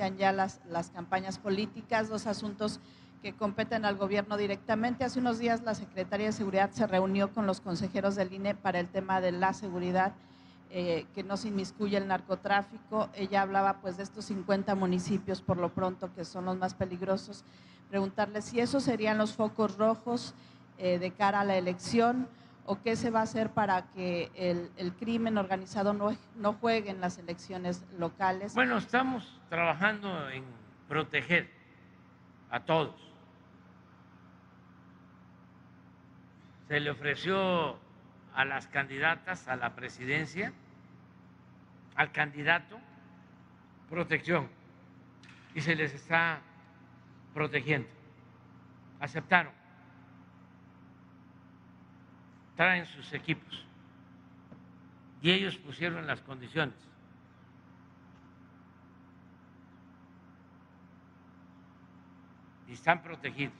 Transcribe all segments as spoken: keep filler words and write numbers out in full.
inician ya las, las campañas políticas, dos asuntos que competen al gobierno directamente. Hace unos días la secretaria de Seguridad se reunió con los consejeros del I N E para el tema de la seguridad, eh, que no se inmiscuye el narcotráfico. Ella hablaba pues de estos cincuenta municipios por lo pronto que son los más peligrosos. Preguntarle si esos serían los focos rojos eh, de cara a la elección, o qué se va a hacer para que el, el crimen organizado no, no juegue en las elecciones locales. Bueno, estamos trabajando en proteger a todos. Se le ofreció a las candidatas a la presidencia, al candidato, protección, y se les está protegiendo. Aceptaron. Traen sus equipos y ellos pusieron las condiciones. Y están protegidos.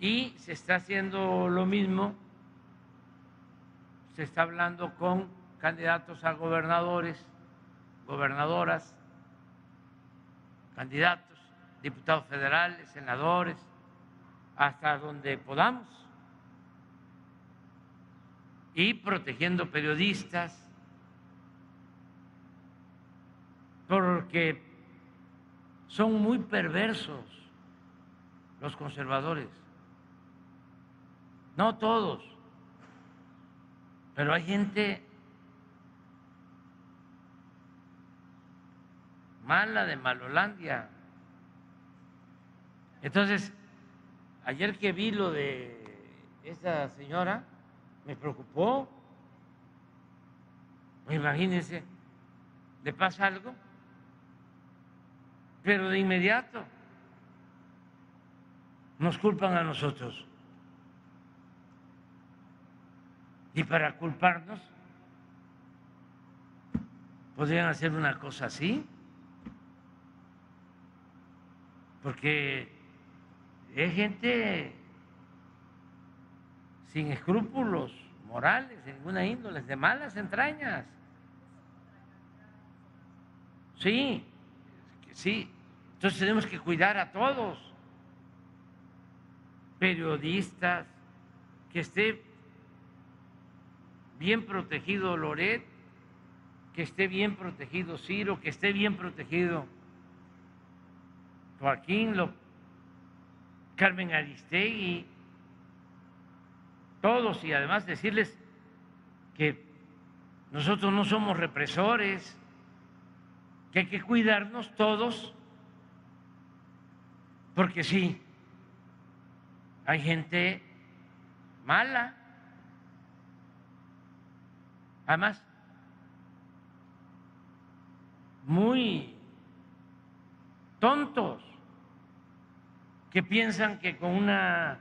Y se está haciendo lo mismo, se está hablando con candidatos a gobernadores, gobernadoras, candidatos, diputados federales, senadores, hasta donde podamos, y protegiendo periodistas, porque son muy perversos los conservadores, no todos, pero hay gente mala de Malolandia. Entonces, ayer que vi lo de esa señora, me preocupó. Imagínense, le pasa algo, pero de inmediato nos culpan a nosotros. Y para culparnos, podrían hacer una cosa así, porque es gente sin escrúpulos morales, de ninguna índole, de malas entrañas. Sí, sí. Entonces tenemos que cuidar a todos. Periodistas, que esté bien protegido Loret, que esté bien protegido Ciro, que esté bien protegido Joaquín, lo, Carmen Aristegui, todos, y además decirles que nosotros no somos represores, que hay que cuidarnos todos, porque sí, hay gente mala. Además, muy tontos, que piensan que con una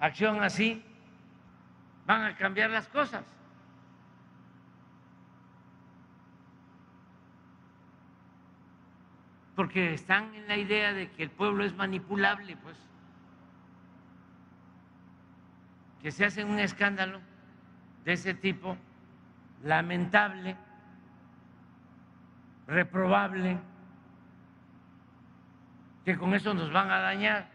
acción así van a cambiar las cosas. Porque están en la idea de que el pueblo es manipulable, pues. Que se hacen un escándalo de ese tipo, lamentable, reprobable, que con eso nos van a dañar.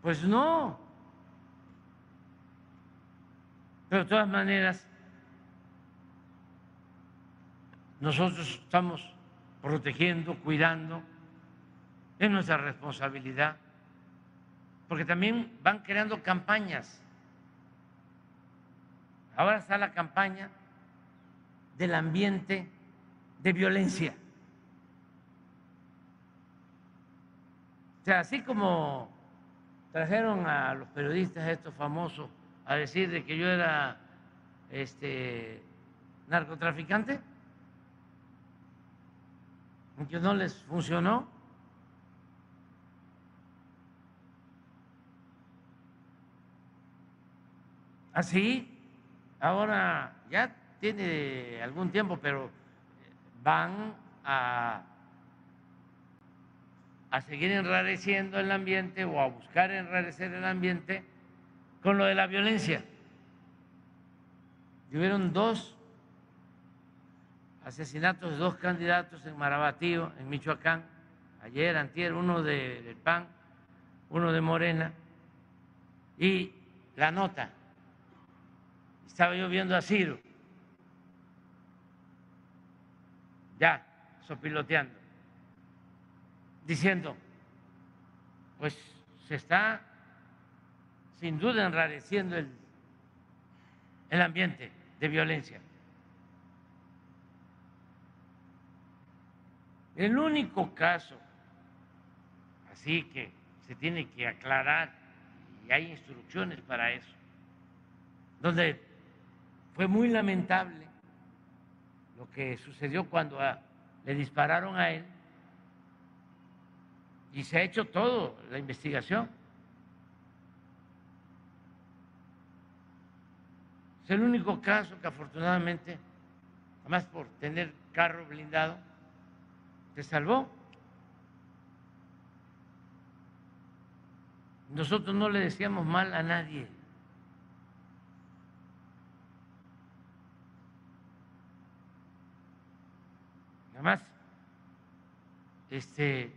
Pues no, pero de todas maneras nosotros estamos protegiendo, cuidando. Es nuestra responsabilidad, porque también van creando campañas. Ahora está la campaña del ambiente de violencia. O sea, así como trajeron a los periodistas estos famosos a decir de que yo era este narcotraficante, que no les funcionó. Así, ahora ya tiene algún tiempo, pero van a, a seguir enrareciendo el ambiente, o a buscar enrarecer el ambiente con lo de la violencia. y hubieron dos asesinatos de dos candidatos en Maravatío, en Michoacán, ayer, antier, uno de, del P A N, uno de Morena, y la nota, estaba yo viendo a Ciro, ya, sopiloteando, diciendo, pues se está sin duda enrareciendo el, el ambiente de violencia. El único caso, así que se tiene que aclarar, y hay instrucciones para eso, donde fue muy lamentable lo que sucedió cuando a, le dispararon a él, y se ha hecho todo la investigación. Es el único caso que afortunadamente, además por tener carro blindado, se salvó. Nosotros no le decíamos mal a nadie. Además, este,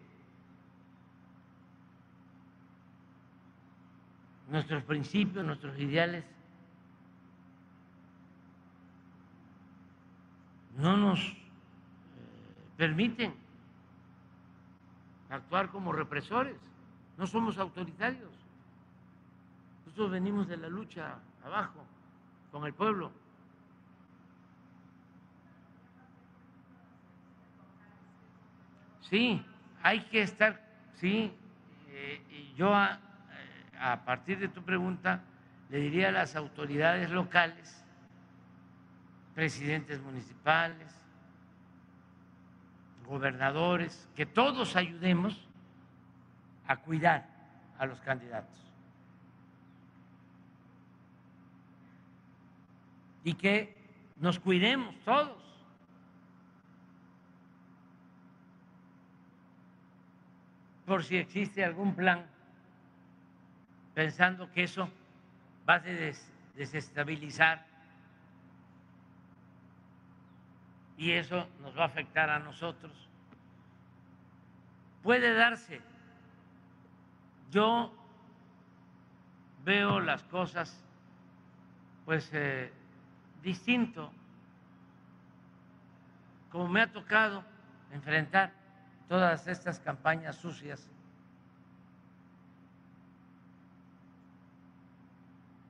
nuestros principios, nuestros ideales no nos eh, permiten actuar como represores, no somos autoritarios. Nosotros venimos de la lucha abajo, con el pueblo. Sí, hay que estar, sí, eh, y yo a, a partir de tu pregunta le diría a las autoridades locales, presidentes municipales, gobernadores, que todos ayudemos a cuidar a los candidatos y que nos cuidemos todos. Por si existe algún plan, pensando que eso va a des- desestabilizar y eso nos va a afectar a nosotros. Puede darse. Yo veo las cosas pues eh, distinto, como me ha tocado enfrentar todas estas campañas sucias.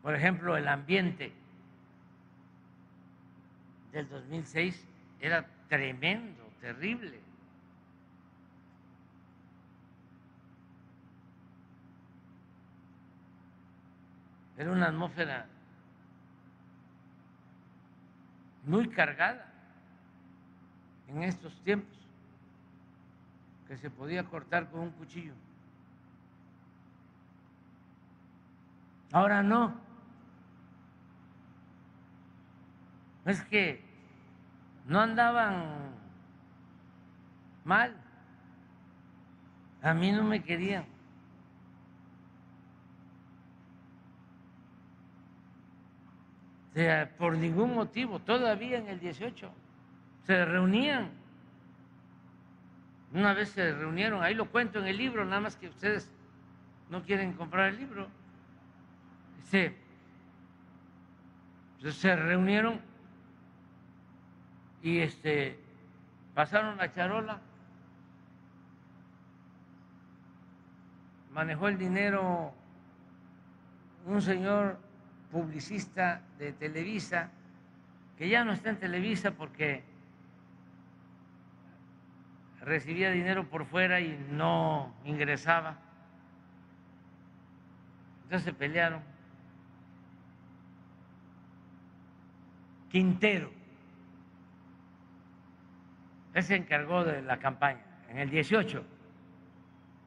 Por ejemplo, el ambiente del dos mil seis era tremendo, terrible. Era una atmósfera muy cargada en estos tiempos, que se podía cortar con un cuchillo. Ahora no. Es que no andaban mal. A mí no me querían. O sea, por ningún motivo, todavía en el dieciocho, se reunían. Una vez se reunieron, ahí lo cuento en el libro, nada más que ustedes no quieren comprar el libro. Se, se reunieron y este, pasaron la charola, manejó el dinero un señor publicista de Televisa, que ya no está en Televisa porque recibía dinero por fuera y no ingresaba. Entonces se pelearon. Quintero, él se encargó de la campaña en el dieciocho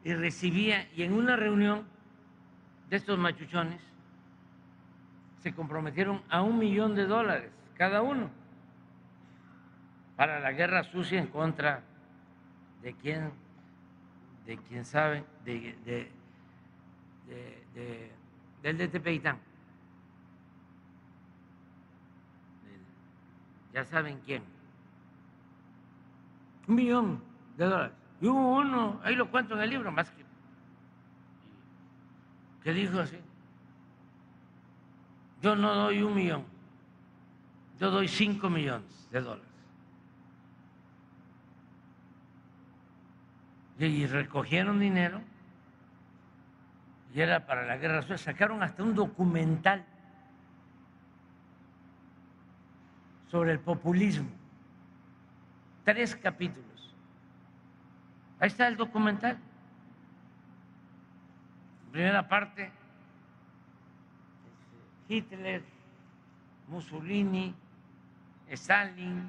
y recibía, y en una reunión de estos machuchones se comprometieron a un millón de dólares cada uno para la guerra sucia en contra de de quién, de quién sabe, de, de, de, de, del de Tepeitán, ya saben quién, un millón de dólares. Y hubo uno, ahí lo cuento en el libro, más que, que dijo así, yo no doy un millón, yo doy cinco millones de dólares. Y recogieron dinero, y era para la guerra sucia, sacaron hasta un documental sobre el populismo, tres capítulos. Ahí está el documental. Primera parte, Hitler, Mussolini, Stalin,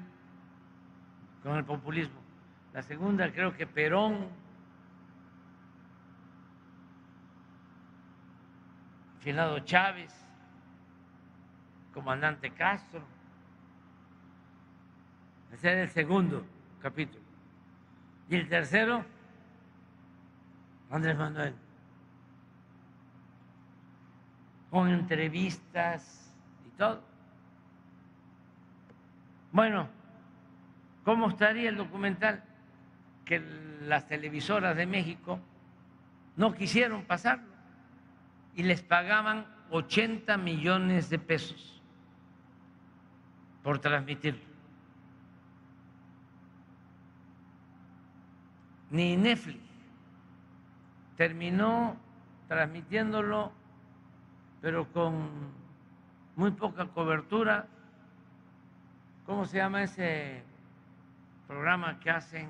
con el populismo. La segunda, creo que Perón. Finado Chávez, comandante Castro. Ese era el segundo capítulo. Y el tercero, Andrés Manuel. Con entrevistas y todo. Bueno, ¿cómo estaría el documental? Que las televisoras de México no quisieron pasarlo y les pagaban ochenta millones de pesos por transmitirlo. Ni Netflix terminó transmitiéndolo, pero con muy poca cobertura. ¿Cómo se llama ese programa que hacen?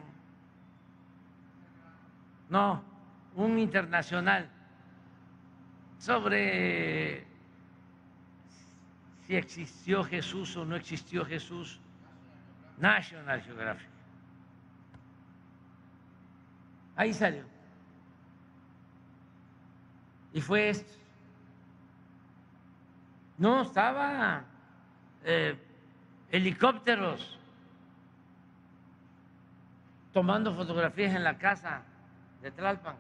No, un internacional sobre si existió Jesús o no existió Jesús, National Geographic. Ahí salió. Y fue esto. No, estaba eh, helicópteros tomando fotografías en la casa de Tlalpan.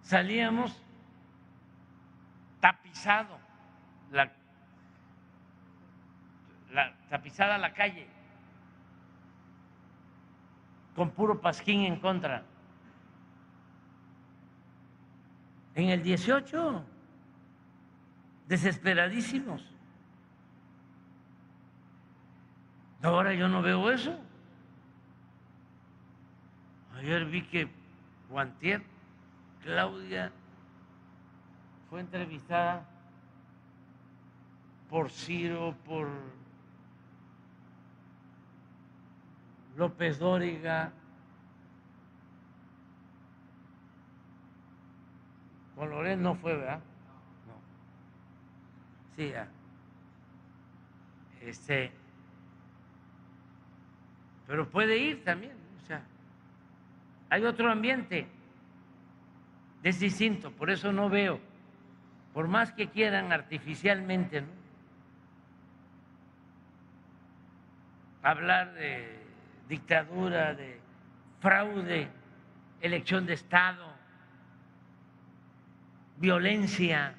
Salíamos tapizado, la, la, tapizada la calle, con puro pasquín en contra. En el dieciocho, desesperadísimos. Ahora yo no veo eso. Ayer vi que Guantier, Claudia, fue entrevistada por Ciro, por López Dóriga, con Loret no fue, ¿verdad? No. Sí, ya. Este, pero puede ir también, o sea. Hay otro ambiente, es distinto, por eso no veo, por más que quieran artificialmente, ¿no?, hablar de dictadura, de fraude, elección de Estado, violencia,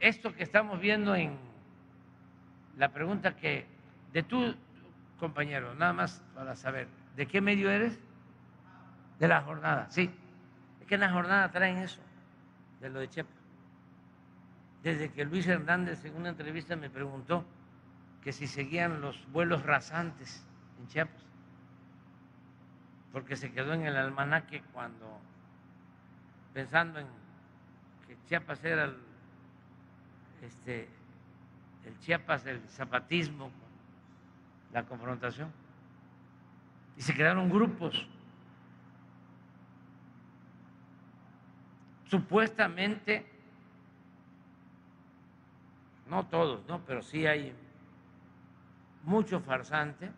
esto que estamos viendo en la pregunta que de tú, compañero, nada más para saber, ¿de qué medio eres? De La Jornada, sí. Es que en La Jornada traen eso, de lo de Chiapas. Desde que Luis Hernández en una entrevista me preguntó que si seguían los vuelos rasantes en Chiapas, porque se quedó en el almanaque cuando, pensando en que Chiapas era el, este, el Chiapas del zapatismo, la confrontación, y se crearon grupos supuestamente, no todos, no, pero sí hay muchos farsantes,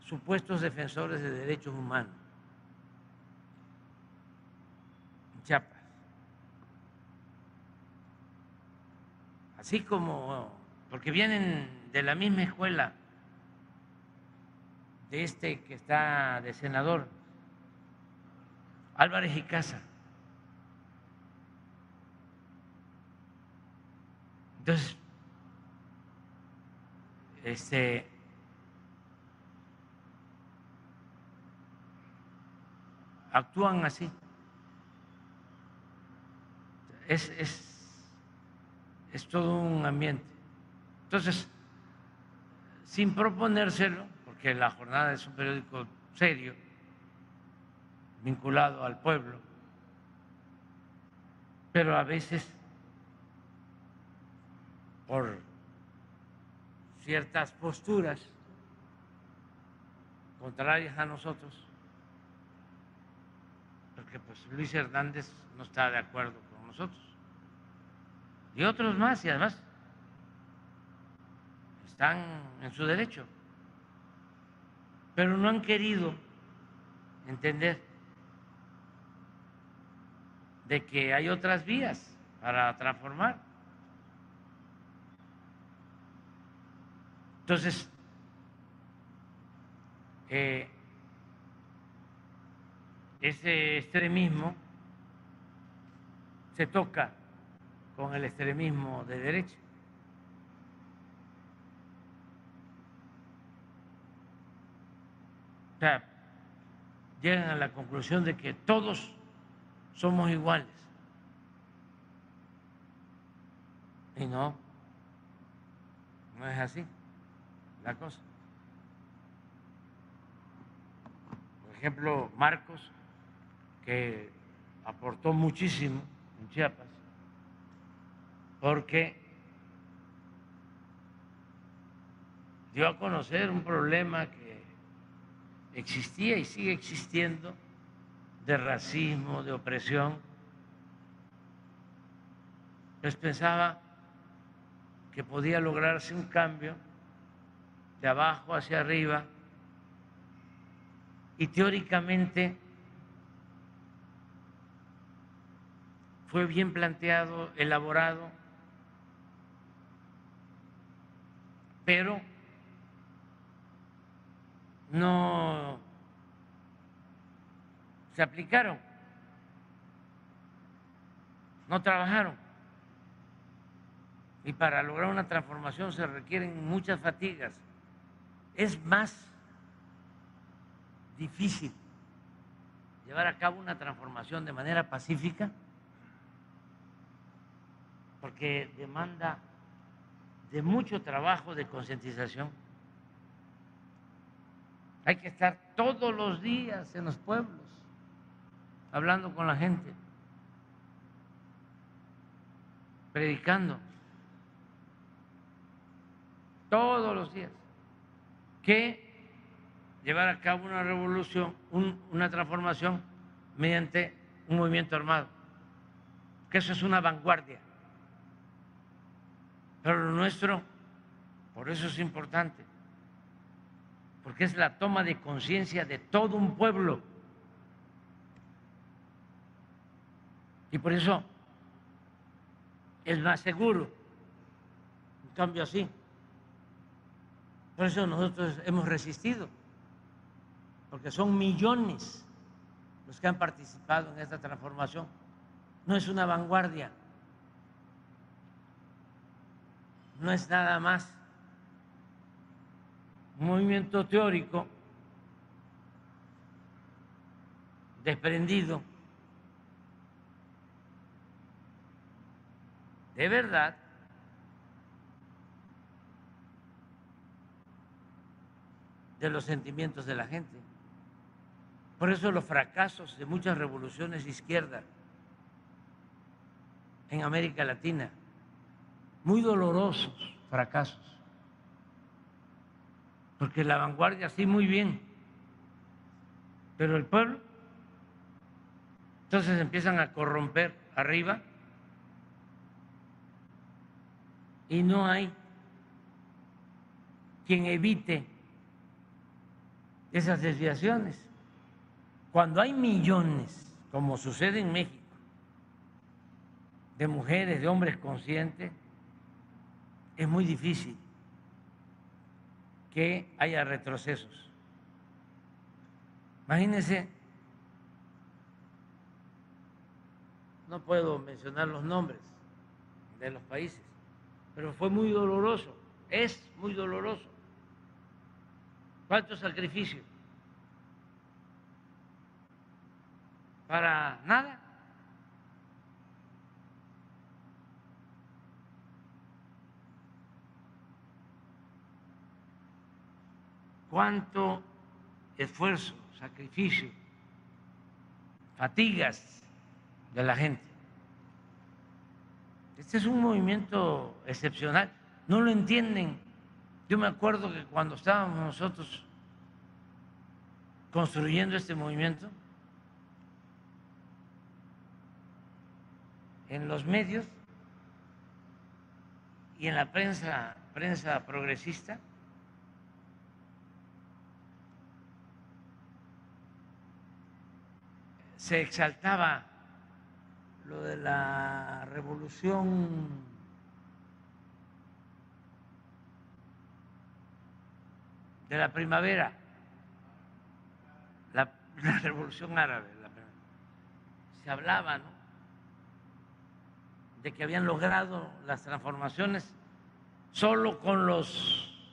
supuestos defensores de derechos humanos en Chiapas, así como porque vienen de la misma escuela de este que está de senador, Álvarez Icaza, Entonces, este, actúan así. Es, es, es todo un ambiente. Entonces, sin proponérselo, porque La Jornada es un periódico serio, vinculado al pueblo, pero a veces por ciertas posturas contrarias a nosotros, porque pues Luis Hernández no está de acuerdo con nosotros, y otros más, y además están en su derecho, pero no han querido entender de que hay otras vías para transformar. Entonces, eh, ese extremismo se toca con el extremismo de derecha. O sea, llegan a la conclusión de que todos somos iguales. Y no, no es así la cosa. Por ejemplo, Marcos, que aportó muchísimo en Chiapas, porque dio a conocer un problema que existía y sigue existiendo, de racismo, de opresión. Pues pensaba que podía lograrse un cambio de abajo hacia arriba, y teóricamente fue bien planteado, elaborado, pero no se aplicaron, no trabajaron, y para lograr una transformación se requieren muchas fatigas. Es más difícil llevar a cabo una transformación de manera pacífica, porque demanda de mucho trabajo de concientización. Hay que estar todos los días en los pueblos, hablando con la gente, predicando, todos los días, que llevar a cabo una revolución, un, una transformación mediante un movimiento armado, que eso es una vanguardia. Pero lo nuestro, por eso es importante, porque es la toma de conciencia de todo un pueblo. Y por eso es más seguro un cambio así. Por eso nosotros hemos resistido, porque son millones los que han participado en esta transformación. No es una vanguardia, no es nada más un movimiento teórico desprendido de verdad de los sentimientos de la gente. Por eso los fracasos de muchas revoluciones de izquierda en América Latina, muy dolorosos fracasos, porque la vanguardia sí, muy bien, pero el pueblo, entonces empiezan a corromper arriba y no hay quien evite esas desviaciones. Cuando hay millones, como sucede en México, de mujeres, de hombres conscientes, es muy difícil que haya retrocesos. Imagínense, no puedo mencionar los nombres de los países, pero fue muy doloroso, es muy doloroso. ¿Cuánto sacrificio? ¿Para nada? ¿Cuánto esfuerzo, sacrificio, fatigas de la gente? Este es un movimiento excepcional, no lo entienden. Yo me acuerdo que cuando estábamos nosotros construyendo este movimiento, en los medios y en la prensa, prensa progresista, se exaltaba lo de la revolución de la primavera, la, la revolución árabe, la, se hablaba, ¿no?, de que habían logrado las transformaciones solo con los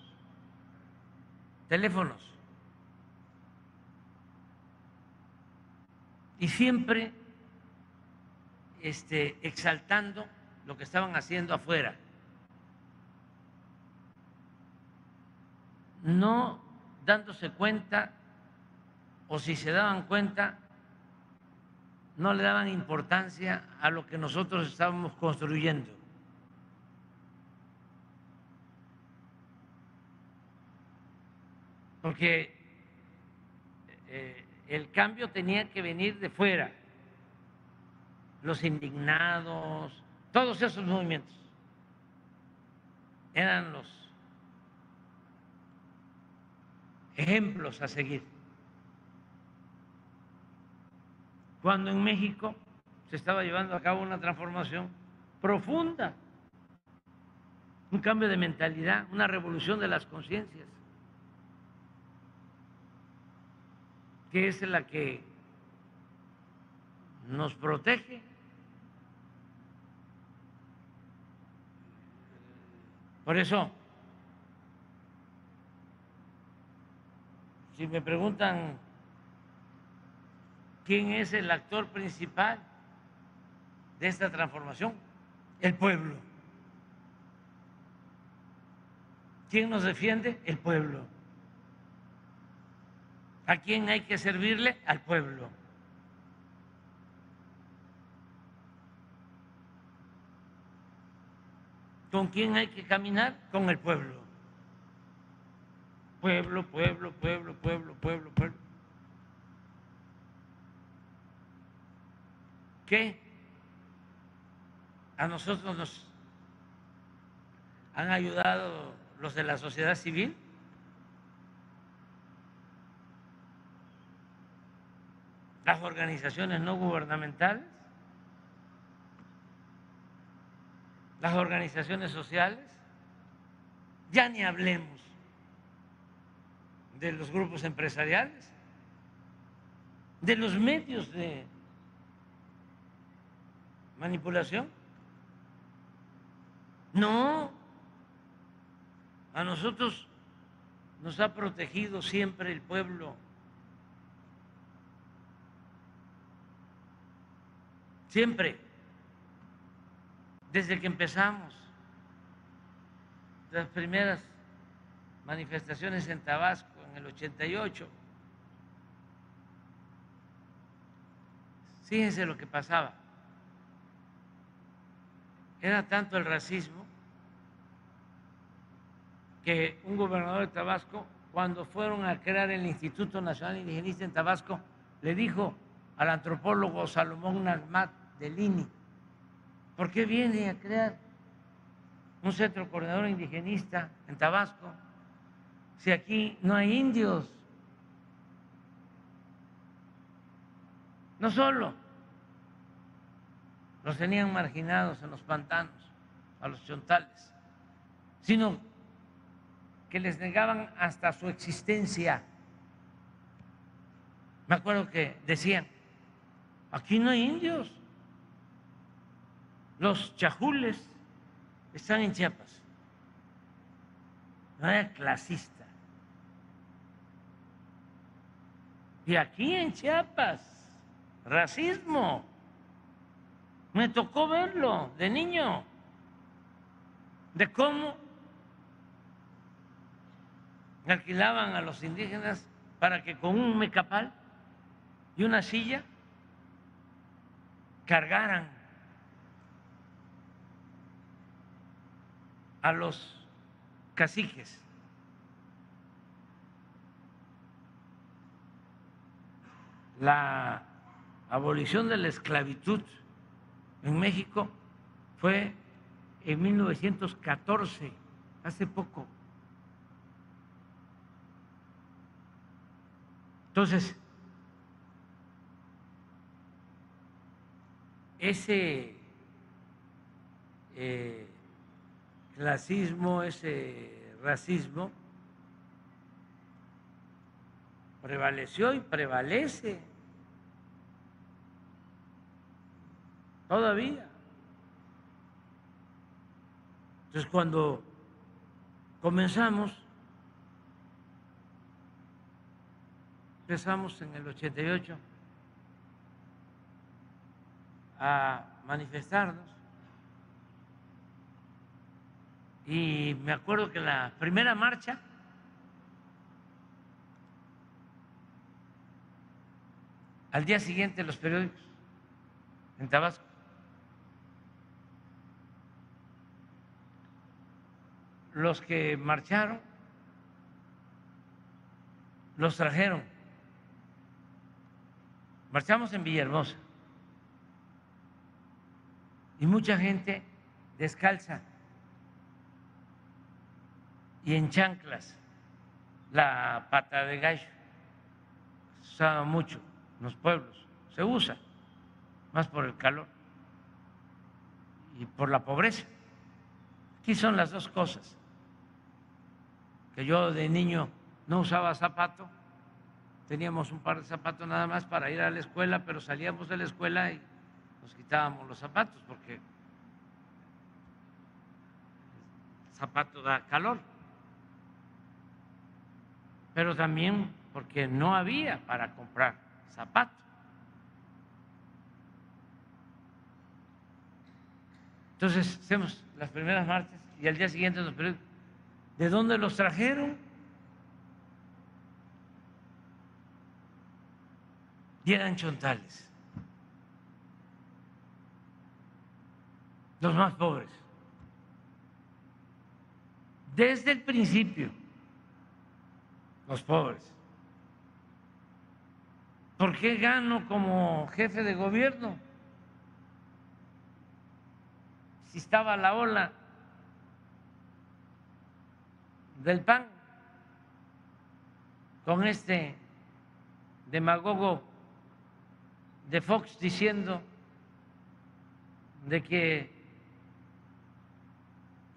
teléfonos. Y siempre este, exaltando lo que estaban haciendo afuera. No dándose cuenta, o si se daban cuenta, no le daban importancia a lo que nosotros estábamos construyendo. Porque eh, el cambio tenía que venir de fuera, los indignados, todos esos movimientos eran los ejemplos a seguir. Cuando en México se estaba llevando a cabo una transformación profunda, un cambio de mentalidad, una revolución de las conciencias, que es la que nos protege por eso. Si me preguntan quién es el actor principal de esta transformación, el pueblo. ¿Quién nos defiende? El pueblo. ¿A quién hay que servirle? Al pueblo. ¿Con quién hay que caminar? Con el pueblo. Pueblo, pueblo, pueblo, pueblo, pueblo, pueblo. ¿Qué? A nosotros nos han ayudado los de la sociedad civil. Las organizaciones no gubernamentales, las organizaciones sociales, ya ni hablemos de los grupos empresariales, de los medios de manipulación. No, a nosotros nos ha protegido siempre el pueblo. Siempre, desde que empezamos las primeras manifestaciones en Tabasco en el ochenta y ocho, fíjense lo que pasaba. Era tanto el racismo que un gobernador de Tabasco, cuando fueron a crear el Instituto Nacional Indigenista en Tabasco, le dijo al antropólogo Salomón Nahmad del I N E, ¿por qué viene a crear un centro coordinador indigenista en Tabasco si aquí no hay indios? No solo los tenían marginados en los pantanos, a los chontales, sino que les negaban hasta su existencia. Me acuerdo que decían, aquí no hay indios, los chajules están en Chiapas, no era clasista. Y aquí en Chiapas, racismo. Me tocó verlo de niño, de cómo alquilaban a los indígenas para que con un mecapal y una silla cargaran a los caciques. La abolición de la esclavitud en México fue en mil novecientos catorce, hace poco. Entonces, ese eh, clasismo, ese racismo prevaleció y prevalece todavía. Entonces, cuando comenzamos, empezamos en el ochenta y ocho a manifestarnos, y me acuerdo que la primera marcha al día siguiente los periódicos en Tabasco, los que marcharon los trajeron. Marchamos en Villahermosa y mucha gente descalza y en chanclas, la pata de gallo, se usaba mucho en los pueblos, se usa más por el calor y por la pobreza. Aquí son las dos cosas, que yo de niño no usaba zapato, teníamos un par de zapatos nada más para ir a la escuela, pero salíamos de la escuela y nos quitábamos los zapatos porque el zapato da calor, pero también porque no había para comprar zapatos. Entonces hacemos las primeras marchas y al día siguiente nos preguntan, ¿de dónde los trajeron? Y eran chontales, los más pobres. Desde el principio, los pobres. ¿Por qué gano como jefe de gobierno si estaba la ola del P A N con este demagogo de Fox diciendo de que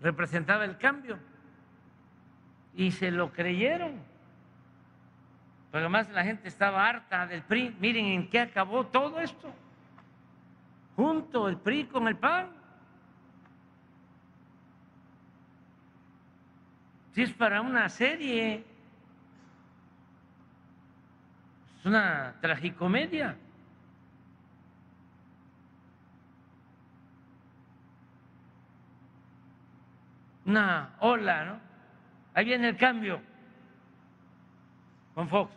representaba el cambio? Y se lo creyeron, pero además la gente estaba harta del P R I. Miren en qué acabó todo esto, junto el P R I con el P A N. Si es para una serie, es una tragicomedia. Una ola, ¿no? Ahí viene el cambio con Fox.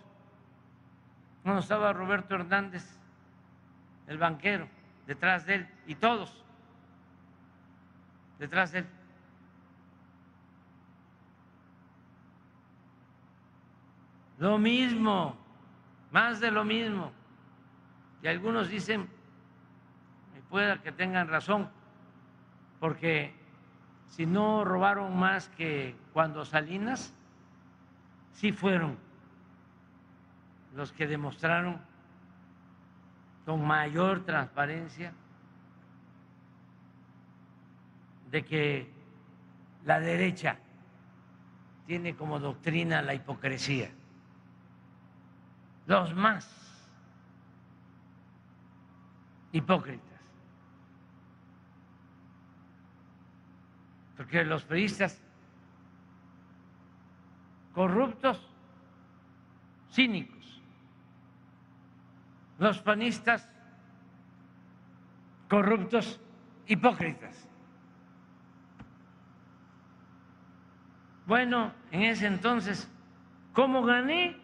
No, estaba Roberto Hernández, el banquero, detrás de él, y todos detrás de él. Lo mismo, más de lo mismo. Y algunos dicen, y pueda que tengan razón, porque si no robaron más que cuando Salinas, sí fueron los que demostraron con mayor transparencia de que la derecha tiene como doctrina la hipocresía. Los más hipócritas. porque los priistas corruptos, cínicos, los panistas corruptos, hipócritas. Bueno, en ese entonces, ¿cómo gané?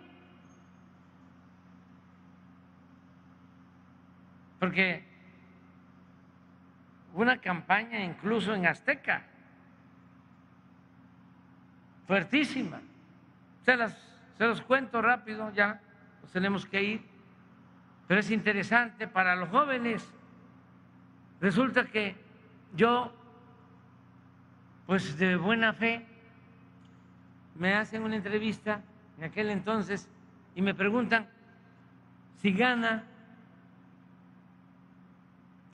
Porque hubo una campaña incluso en Azteca, fuertísima. Se, las, se los cuento rápido, ya nos tenemos que ir, pero es interesante para los jóvenes. Resulta que yo, pues de buena fe, me hacen una entrevista en aquel entonces y me preguntan si gana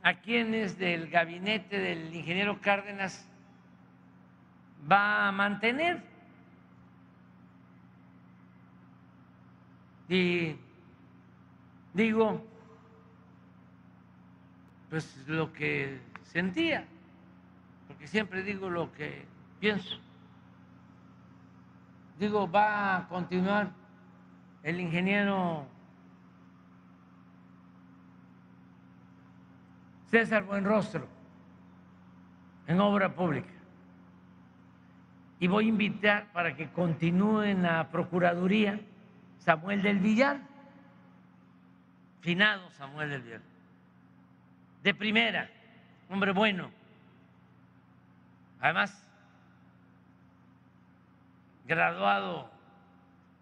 a quienes del gabinete del ingeniero Cárdenas va a mantener. Y digo, pues lo que sentía, porque siempre digo lo que pienso. Digo, va a continuar el ingeniero César Buenrostro en obra pública. Y voy a invitar para que continúe en la Procuraduría Samuel del Villar, finado Samuel del Villar, de primera, hombre bueno. Además, graduado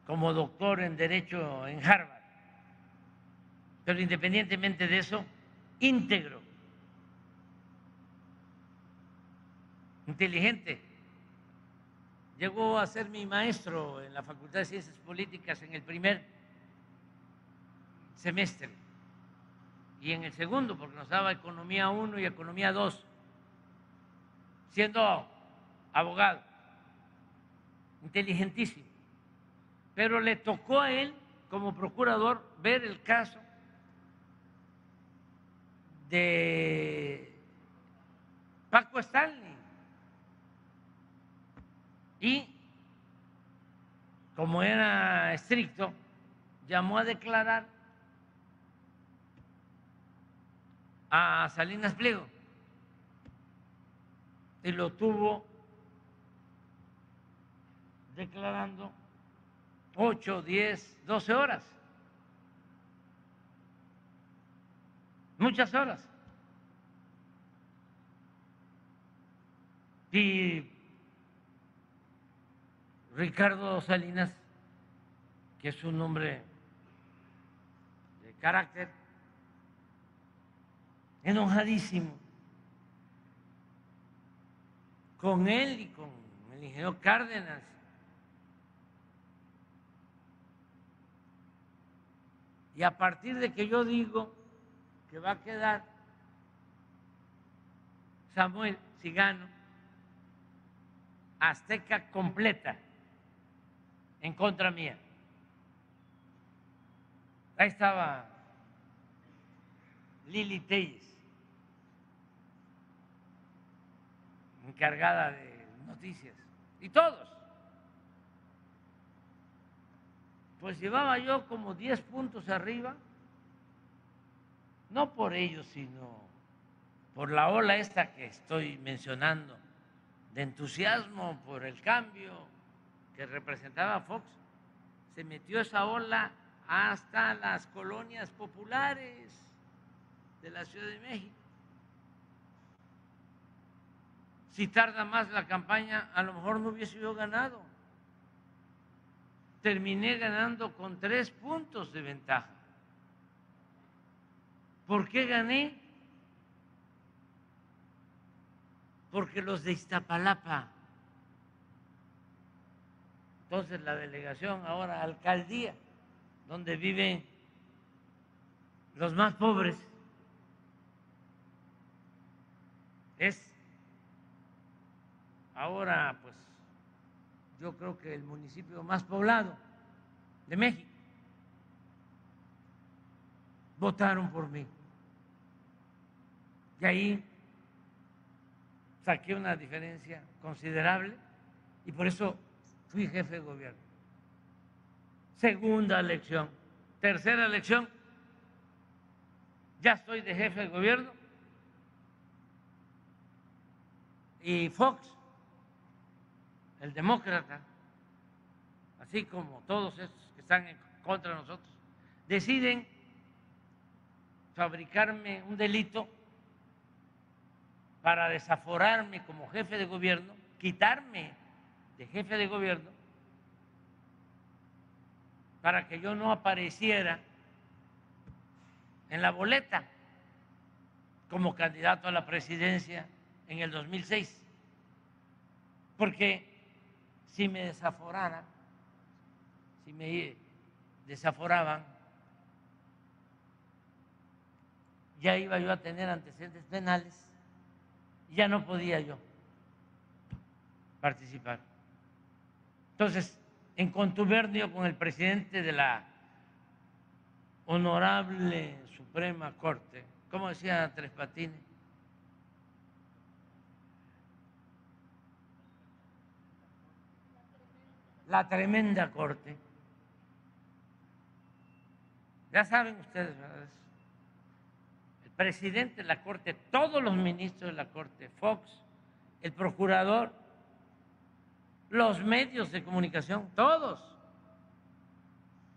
como doctor en Derecho en Harvard, pero independientemente de eso, íntegro, inteligente. Llegó a ser mi maestro en la Facultad de Ciencias Políticas en el primer semestre y en el segundo, porque nos daba Economía uno y Economía dos, siendo abogado. Inteligentísimo, pero le tocó a él como procurador ver el caso de Paco Stanley y, como era estricto, llamó a declarar a Salinas Pliego y lo tuvo declarando ocho, diez, doce horas, muchas horas. Y Ricardo Salinas, que es un hombre de carácter, enojadísimo con él y con el ingeniero Cárdenas, y a partir de que yo digo que va a quedar Samuel, si gano, Azteca completa en contra mía. Ahí estaba Lili Téllez, encargada de noticias, y todos. Pues llevaba yo como diez puntos arriba, no por ellos, sino por la ola esta que estoy mencionando, de entusiasmo por el cambio que representaba Fox. Se metió esa ola hasta las colonias populares de la Ciudad de México. Si tarda más la campaña, a lo mejor no hubiese yo ganado. Terminé ganando con tres puntos de ventaja. ¿Por qué gané? Porque los de Iztapalapa, entonces la delegación, ahora alcaldía, donde viven los más pobres, es ahora, pues, yo creo que el municipio más poblado de México. Votaron por mí. Y ahí saqué una diferencia considerable y por eso fui jefe de gobierno. Segunda elección, tercera elección, ya estoy de jefe de gobierno y Fox, el demócrata, así como todos estos que están en contra de nosotros, deciden fabricarme un delito para desaforarme como jefe de gobierno, quitarme de jefe de gobierno para que yo no apareciera en la boleta como candidato a la presidencia en el dos mil seis, porque si me desaforaran, si me desaforaban, ya iba yo a tener antecedentes penales y ya no podía yo participar. Entonces, en contubernio con el presidente de la Honorable Suprema Corte, como decía Tres Patines, la tremenda Corte, ya saben ustedes, ¿verdad? El presidente de la Corte, todos los ministros de la Corte, Fox, el procurador, los medios de comunicación, todos.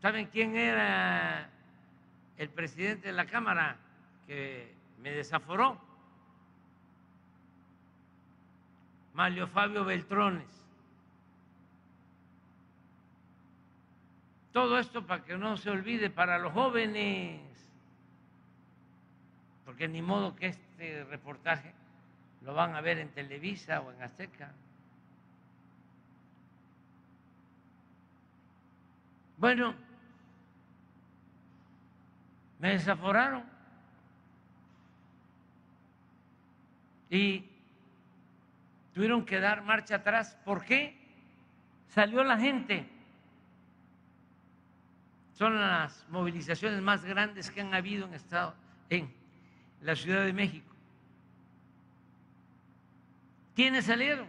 ¿Saben quién era el presidente de la Cámara que me desaforó? Mario Fabio Beltrones. Todo esto para que no se olvide para los jóvenes, porque ni modo que este reportaje lo van a ver en Televisa o en Azteca. Bueno, me desaforaron y tuvieron que dar marcha atrás. ¿Por qué? Salió la gente. Son las movilizaciones más grandes que han habido en, estado, en la Ciudad de México. ¿Quiénes salieron?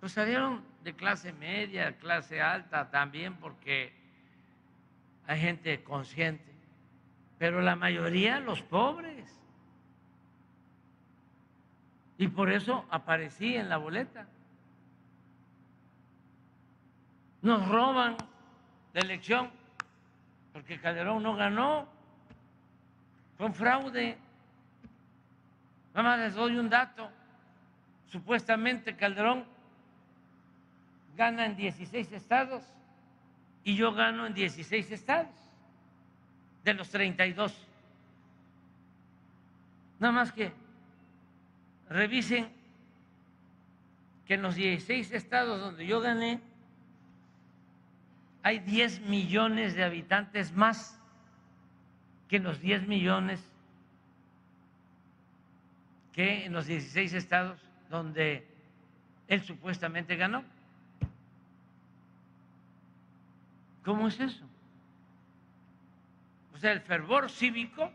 Pues salieron de clase media, clase alta también, porque hay gente consciente, pero la mayoría los pobres. Y por eso aparecí en la boleta. Nos roban la elección. Porque Calderón no ganó, fue un fraude. Nada más les doy un dato. Supuestamente Calderón gana en dieciséis estados y yo gano en dieciséis estados de los treinta y dos. Nada más que revisen que en los dieciséis estados donde yo gané, hay diez millones de habitantes más que los diez millones que en los dieciséis estados donde él supuestamente ganó. ¿Cómo es eso? O sea, el fervor cívico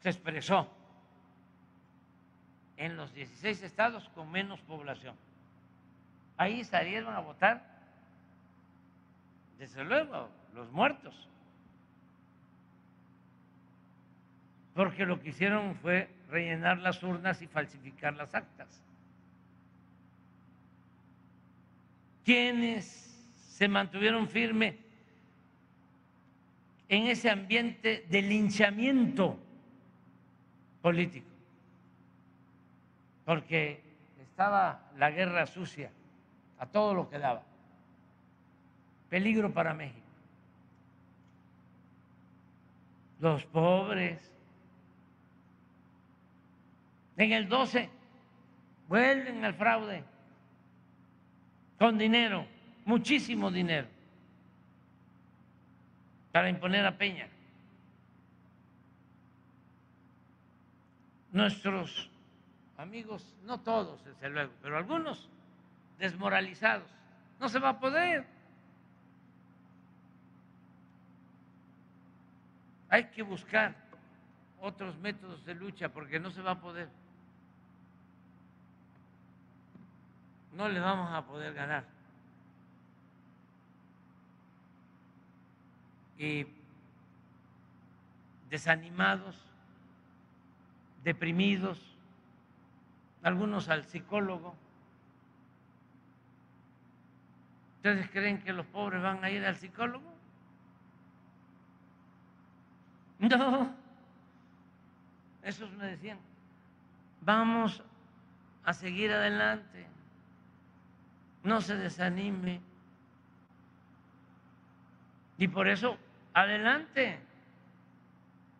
se expresó en los dieciséis estados con menos población. Ahí salieron a votar. Desde luego, los muertos, porque lo que hicieron fue rellenar las urnas y falsificar las actas. Quienes se mantuvieron firmes en ese ambiente de linchamiento político, porque estaba la guerra sucia a todo lo que daba. Peligro para México. Los pobres. En el doce vuelven al fraude con dinero, muchísimo dinero, para imponer a Peña. Nuestros amigos, no todos desde luego, pero algunos desmoralizados, no se va a poder. Hay que buscar otros métodos de lucha porque no se va a poder. no les vamos a poder ganar. Y desanimados, deprimidos, algunos al psicólogo. ¿Ustedes creen que los pobres van a ir al psicólogo? No, esos me decían, vamos a seguir adelante, no se desanime. Y por eso, adelante.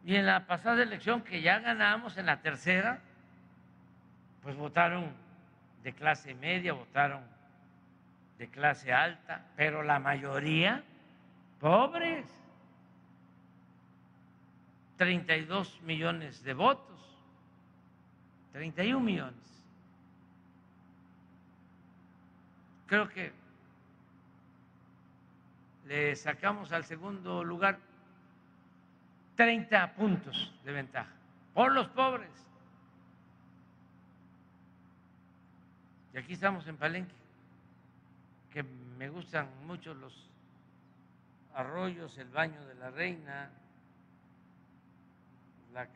Y en la pasada elección que ya ganamos, en la tercera, pues votaron de clase media, votaron de clase alta, pero la mayoría pobres. treinta y dos millones de votos, treinta y un millones. Creo que le sacamos al segundo lugar treinta puntos de ventaja por los pobres. Y aquí estamos en Palenque, que me gustan mucho los arroyos, el Baño de la Reina, la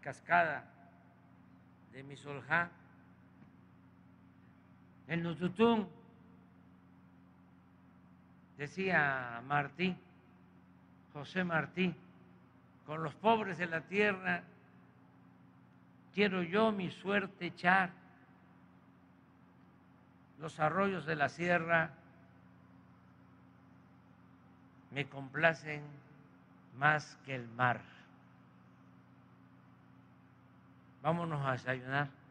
cascada de Mizolja, en Nututún. Decía Martí, José Martí, con los pobres de la tierra quiero yo mi suerte echar, los arroyos de la sierra me complacen más que el mar. Vámonos a desayunar.